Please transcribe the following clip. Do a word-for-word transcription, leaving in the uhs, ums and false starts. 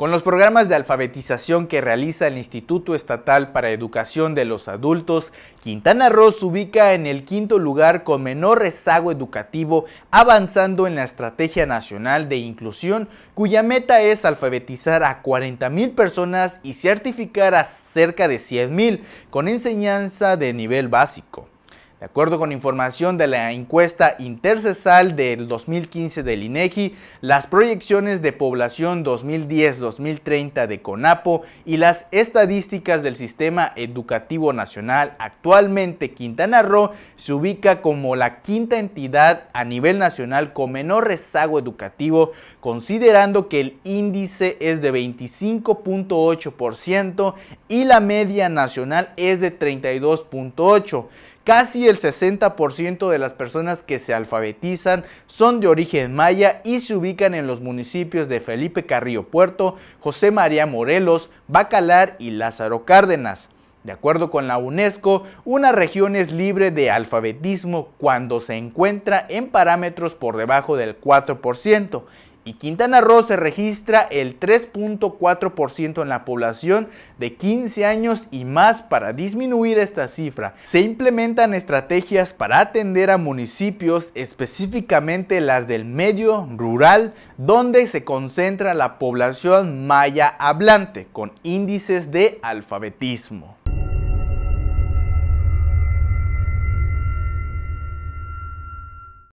Con los programas de alfabetización que realiza el Instituto Estatal para Educación de los Adultos, Quintana Roo se ubica en el quinto lugar con menor rezago educativo, avanzando en la Estrategia Nacional de Inclusión, cuya meta es alfabetizar a cuarenta mil personas y certificar a cerca de cien mil con enseñanza de nivel básico. De acuerdo con información de la encuesta intercesal del dos mil quince del INEGI, las proyecciones de población dos mil diez a dos mil treinta de CONAPO y las estadísticas del Sistema Educativo Nacional, actualmente Quintana Roo se ubica como la quinta entidad a nivel nacional con menor rezago educativo, considerando que el índice es de veinticinco punto ocho por ciento y la media nacional es de treinta y dos punto ocho por ciento. Casi el sesenta por ciento de las personas que se alfabetizan son de origen maya y se ubican en los municipios de Felipe Carrillo Puerto, José María Morelos, Bacalar y Lázaro Cárdenas. De acuerdo con la UNESCO, una región es libre de alfabetismo cuando se encuentra en parámetros por debajo del cuatro por ciento. Y Quintana Roo se registra el tres punto cuatro por ciento en la población de quince años y más. Para disminuir esta cifra, se implementan estrategias para atender a municipios, específicamente las del medio rural, donde se concentra la población maya hablante, con índices de alfabetismo.